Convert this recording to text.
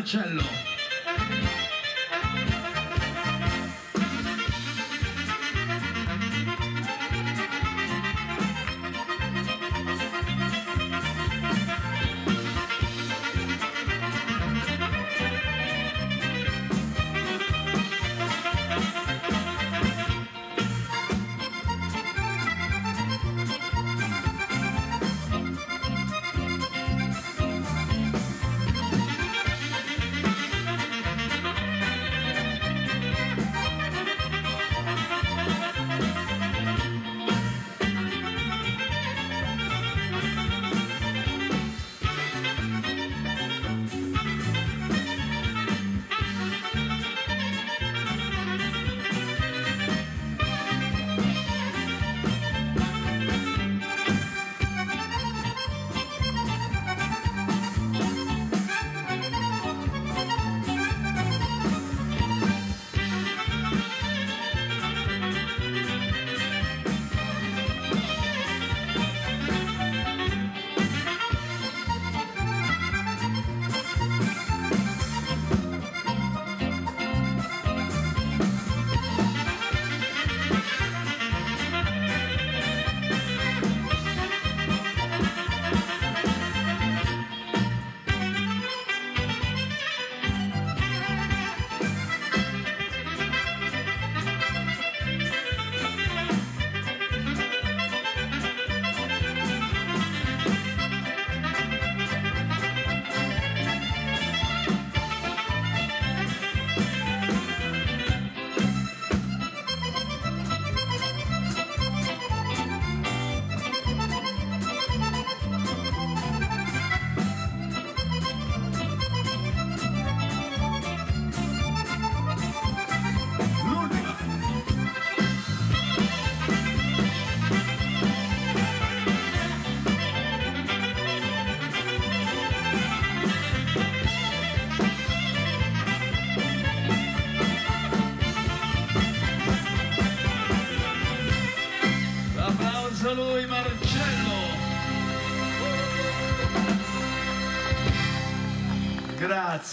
Marcello. Lui Marcello. Grazie.